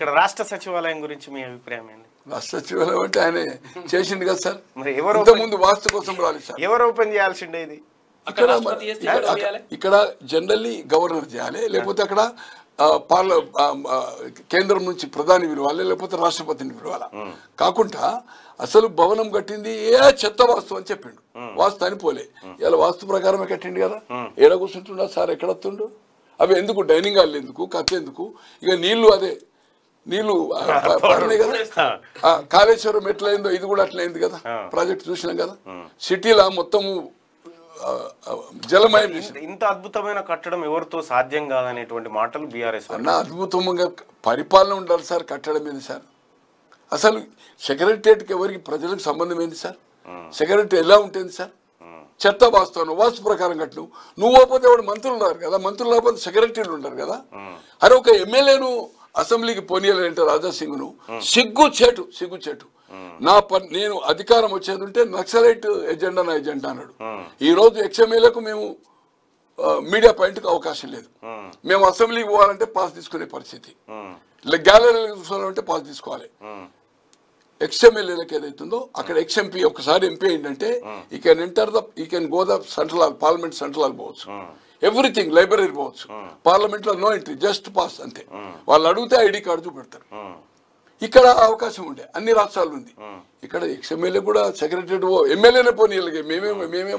ఇక్కడ రాష్ట్ర సచివాలయం గురించి మీ అభిప్రాయం ఏంటి? రాష్ట్ర సచివాలయం అంటే ఆయన చేసింది కదా సార్, మరి ఎవరు ముందు వాస్తు కోసం రాలి సార్, ఎవరు ఓపెన్ చేయాల్సిందే ఇది? ఇక్కడ జనరల్లీ గవర్నర్ చేయాలి, లేకపోతే అక్కడ కేంద్రం నుంచి ప్రధాని పిలవాలి, లేకపోతే రాష్ట్రపతిని పిలవాలి. కాకుండా అసలు భవనం కట్టింది ఏ చెత్త వాస్తు అని చెప్పిండు, వాస్తు అని పోలే. ఇలా వాస్తు ప్రకారమే కట్టిండు కదా, ఏడ కూర్చుంటుండ సార్, ఎక్కడొస్తుండు? అవి ఎందుకు డైనింగ్ హాల్, ఎందుకు ఖర్చు, ఎందుకు? ఇక నీళ్లు అదే నీళ్లు పడినాయి కదా, కాళేశ్వరం ఎట్లయిందో ఇది కూడా అట్లయింది కదా, ప్రాజెక్ట్ చూసినాం కదా. సిటీలా మొత్తము జలమయం. ఇంత అద్భుతమైన కట్టడం ఎవరితో సాధ్యం కాదనేటువంటి మాటలు బీఆర్ఎస్ అన్న. అద్భుతంగా పరిపాలన ఉండాలి సార్, కట్టడం ఏంది సార్? అసలు సెక్రటేరియట్కి ఎవరికి ప్రజలకు సంబంధం ఏంది సార్? సెక్రటేరియట్ ఎలా ఉంటుంది సార్? చెత్త వాస్తవం వాస్తు ప్రకారం కట్టు. నువ్వు పోతే వాడు మంత్రులు ఉన్నారు కదా, మంత్రులు లేకపోతే సెక్రటరీలు ఉంటారు కదా. అరే ఒక ఎమ్మెల్యేను అసెంబ్లీకి పోనీయాలంటే రాజాసింగ్ను సిగ్గు చేటు. నేను అధికారం వచ్చేది ఉంటే నక్సలైట్ ఎజెండా నా ఎజెండా అన్నాడు. ఈరోజు ఎక్స్ఎమ్మెల్యేకు మేము మీడియా పాయింట్కి అవకాశం లేదు. మేము అసెంబ్లీకి పోవాలంటే పాస్ తీసుకునే పరిస్థితి, గ్యాలరీలకు చూసుకోవాలంటే పాస్ తీసుకోవాలి. ఎక్స్ఎమ్మెల్యేలకు ఏదైతుందో అక్కడ ఎక్స్ఎంపీ ఒకసారి ఎంపీ ఏంటంటే ఈ కెన్ ఎంటర్ ద ఈ can go the central hall, parliament central hall పోవచ్చు, ఎవ్రీథింగ్ లైబ్రరీ పోవచ్చు. పార్లమెంట్లో నో ఎంట్రీ, జస్ట్ పాస్ అంతే. వాళ్ళు అడిగితే ఐడి కార్డు చూపెడతారు. ఇక్కడ అవకాశం ఉండే అన్ని రాష్ట్రాలు ఉంది. ఇక్కడ ఎక్స్ఎమ్మెల్యే కూడా సెక్రటరేట్ ఎమ్మెల్యేనే పోనీ, మేమేం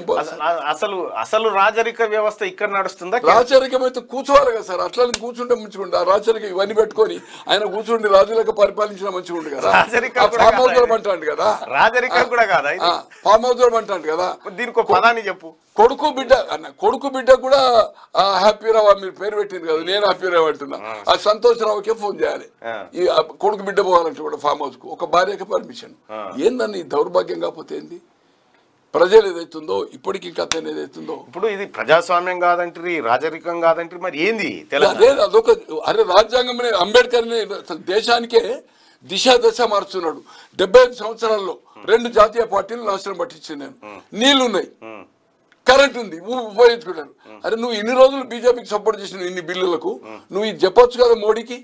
అసలు అసలు రాజరిక వ్యవస్థ ఇక్కడ నడుస్తుందా? రాజరికం అయితే కూర్చోవాలి కదా సార్, అట్లా కూర్చుంటే మంచిగా. ఆ రాజరికం ఇవన్నీ పెట్టుకొని ఆయన కూర్చుండి రాజులకు పరిపాలించిన మంచిగా ఉంటుంది కదా. ఫామ్ హౌస్ అంటాడు కదా, రాజరికం కూడా కాదా? ఫామ్ హౌస్ అంటాడు కదా, దీనికి పదాన్ని చెప్పు. కొడుకు బిడ్డ అన్న, కొడుకు బిడ్డ కూడా హ్యాపీరావు మీరు పేరు పెట్టింది కదా, నేను హ్యాపీరావు అంటున్నా. ఆ సంతోషరావుకే ఫోన్ చేయాలి, ఈ కొడుకు బిడ్డ పోవాలంటే కూడా ఫామ్ హౌస్ కు ఒక భార్యకి పర్మిషన్. ఏందన్న ఈ దౌర్భాగ్యం కాకపోతే ఏంది? ప్రజలు ఏదైతుందో ఇప్పటికి కథ ఏదైతుందో, ఇప్పుడు ఇది ప్రజాస్వామ్యం కాదంటారు, రాజరికం కాదంటారు, మరి ఏంది? అదే అదొక అరే రాజ్యాంగం. అంబేద్కర్ దేశానికే దిశా దశ మార్చున్నాడు. 75 సంవత్సరాల్లో 2 జాతీయ పార్టీలు నాశనం పట్టించింది. నేను నీళ్లు ఉన్నాయి, కరెంట్ ఉంది, ఉపయోగించుకుంటారు. అరే నువ్వు ఇన్ని రోజులు బీజేపీకి సపోర్ట్ చేసిన ఇన్ని బిల్లులకు నువ్వు ఇది చెప్పొచ్చు కదా మోడీకి,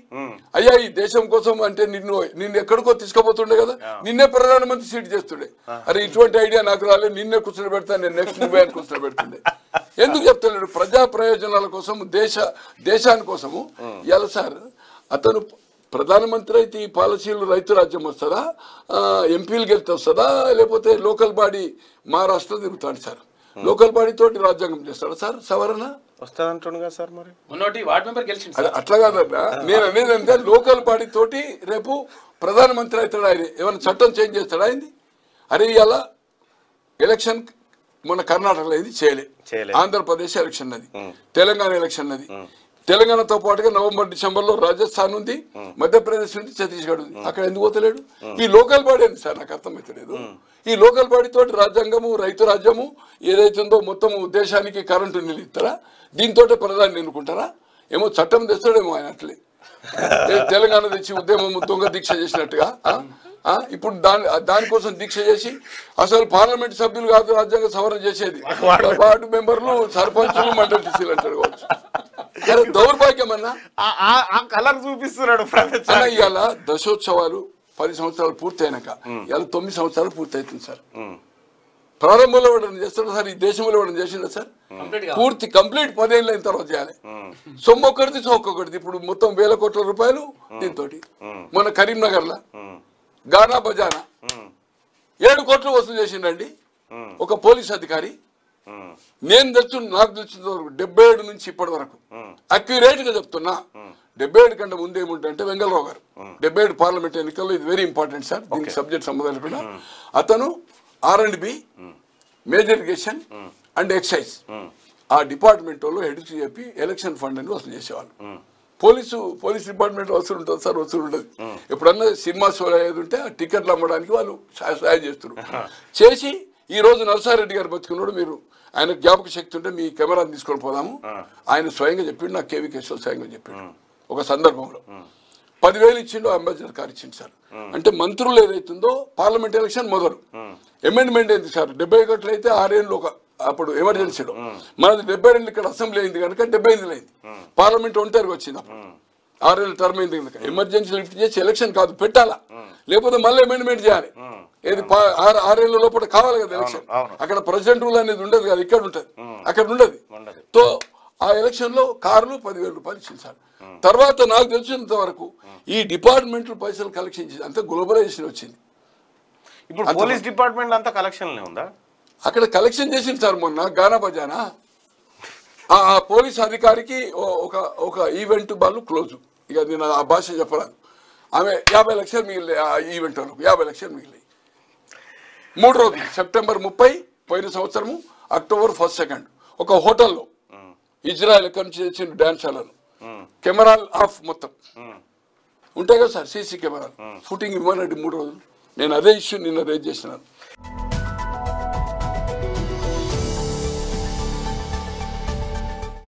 అయ్యా ఈ దేశం కోసం అంటే నిన్ను ఎక్కడికో తీసుకుపోతుండే కదా, నిన్నే ప్రధానమంత్రి సీట్ చేస్తుండే. అరే ఇటువంటి ఐడియా నాకు రాలేదు, నిన్నే కూర్చొని పెడతాను నేను, నెక్స్ట్ నువ్వే అని కూర్చొని పెడుతుండే. ఎందుకు చెప్తాను? ప్రజా ప్రయోజనాల కోసం, దేశాని కోసము. ఇలా సార్ అతను ప్రధానమంత్రి అయితే ఈ పాలసీలు రైతు రాజ్యం వస్తుందా, ఎంపీలు గెలిచి వస్తుందా, లేకపోతే లోకల్ బాడీ మహారాష్ట్ర తిరుగుతాడు సార్, లోకల్ బాడీ తోటి రాజ్యాంగం చేస్తాడు సార్, సవరణ వస్తాదంటాడు కదా సార్. మరి వార్డ్ మెంబర్ గెలిచింది అట్లా కాదన్నా, నేను అనేది అంటే లోకల్ బాడీ తోటి రేపు ప్రధానమంత్రి అవుతాడు ఆయన, ఏమైనా చట్టం చేంజ్ చేస్తాడు ఆయనది. అరే ఇలా ఎలక్షన్ మన కర్ణాటకలో ఇది చేయలే, ఆంధ్రప్రదేశ్ ఎలక్షన్ అది, తెలంగాణ ఎలక్షన్ అది. తెలంగాణతో పాటుగా November, December లో రాజస్థాన్ ఉంది, మధ్యప్రదేశ్ ఉంది, ఛత్తీస్గఢ్ ఉంది. అక్కడ ఎందుకు పోతలేడు? ఈ లోకల్ బాడీ అని సార్ నాకు అర్థమవుతలేదు. ఈ లోకల్ బాడీ తోటి రాజ్యాంగము, రైతు రాజ్యము ఏదైతుందో మొత్తం దేశానికి కరెంటు నిలుస్తారా, దీంతో ప్రధాని నిలుకుంటారా? ఏమో చట్టం తెస్తాడేమో ఆయన, అట్లే తెలంగాణ తెచ్చి ఉద్యమం దొంగ దీక్ష చేసినట్టుగా. ఇప్పుడు దానికోసం దీక్ష చేసి అసలు పార్లమెంట్ సభ్యులు కాదు రాజ్యాంగ సవరణ చేసేది, వార్డు మెంబర్లు, సర్పంచులు, మండలి టీసీలు అంటారు కావచ్చు. దౌర్భాగ్యం అన్న, కలర్ చూపిస్తున్నాడు. ఇవాళ దశోత్సవాలు 10 సంవత్సరాలు పూర్తి అయినాక ఇవాళ 9 సంవత్సరాలు పూర్తి అవుతుంది సార్. ప్రారంభంలో చేస్తాడు సార్, ఈ దేశంలో ఇవ్వడం చేసిందా సార్? పూర్తి కంప్లీట్ 10 ఏళ్ళు అయిన తర్వాత చేయాలి. సొమ్మొక్కడిది సొక్కొక్కడిది. ఇప్పుడు మొత్తం 1000 కోట్ల రూపాయలు దీంతో. మన కరీంనగర్లో గానా బజానా 7 కోట్లు వసూలు చేసిండండి ఒక పోలీస్ అధికారి. నేను నాకు తెలిసిన వరకు 77 నుంచి ఇప్పటి వరకు అక్యురేట్ గా చెప్తున్నా. 77 కంటే ముందు ఏముంటే వెంగళరావు గారు 77 పార్లమెంట్ ఎన్నికల్లో, ఇది వెరీ ఇంపార్టెంట్ సార్, దీనికి సబ్జెక్ట్ సంబంధం లేకుండా, అతను R&B, major irrigation and excise ఆ డిపార్ట్మెంట్ వాళ్ళు హెడ్ చెప్పి ఎలక్షన్ ఫండ్ అని వసూలు చేసేవాళ్ళు. పోలీస్ డిపార్ట్మెంట్ వసూలు ఉంటుంది సార్, వసూలు ఉంటుంది. ఎప్పుడన్నా సినిమా షో ఏది ఉంటే ఆ టికెట్లు అమ్మడానికి వాళ్ళు సహాయం చేస్తున్నారు. చేసి ఈ రోజు నరసారెడ్డి గారు బతుకున్నాడు, మీరు ఆయన జ్ఞాపక శక్తి ఉంటే మీ కెమెరాని తీసుకొని పోదాము, ఆయన స్వయంగా చెప్పిండు, నాకు కేవీ కేశవ్ స్వయంగా చెప్పిండు ఒక సందర్భంలో. 10,000 ఇచ్చిండు అంబేద్కర్ గారు, ఇచ్చిండు సార్. అంటే మంత్రులు ఏదైతుందో పార్లమెంట్ ఎలక్షన్ మొదలు అమెండ్మెంట్ అయింది సార్. 70 కోట్లు అయితే 6 ఏళ్ళు ఒక అప్పుడు ఎమర్జెన్సీలో, మనది 72 ఇక్కడ అసెంబ్లీ అయింది కనుక 75 అయింది, పార్లమెంట్ ఒంటరిగా వచ్చింది. అప్పుడు ఆరేళ్ళ టర్మ్ అయింది కనుక ఎమర్జెన్సీ లిఫ్ట్ చేసి ఎలక్షన్ కాదు పెట్టాలా, లేకపోతే మళ్ళీ అమెండ్మెంట్ చేయాలి. ఏది 6 ఏళ్ల లోపల కావాలి కదా ఎలక్షన్. అక్కడ ప్రెసిడెంట్ రూల్ అనేది ఉండదు కదా, ఇక్కడ ఉంటుంది, అక్కడ ఉండదు. తో ఆ ఎలక్షన్లో కార్లు 10,000 రూపాయలు ఇచ్చించారు. తర్వాత నాకు తెలిసినంత వరకు ఈ డిపార్ట్మెంట్లు పైసలు కలెక్షన్ చేసి అంత గ్లోబలైజేషన్ వచ్చింది. ఇప్పుడు పోలీస్ డిపార్ట్మెంట్ అంతా కలెక్షన్లే ఉందా? అక్కడ కలెక్షన్ చేసింది సార్. మొన్న గానా బజానా ఆ పోలీస్ అధికారికి ఒక ఈవెంట్ వాళ్ళు క్లోజు, ఇక నేను ఆ భాష చెప్పరాదు. ఆమె 50 లక్షలు మిగిలి, ఆ ఈవెంట్ వాళ్ళకు 50 లక్షలు మిగిలి. 3 రోజులు సెప్టెంబర్ 30 పోయిన సంవత్సరము, అక్టోబర్ 1, 2 ఒక హోటల్లో ఇజ్రాయెల్ ఎక్కడి నుంచి తెచ్చిన డ్యాన్స్ హాలను కెమెరాలు ఆఫ్ మొత్తం ఉంటాయి కదా సార్, సీసీ కెమెరాలు, ఫుటింగ్ ఇవ్వనండి 3 రోజులు. నేను అదే ఇష్యూ నిన్న రేజ్ చేసినాను.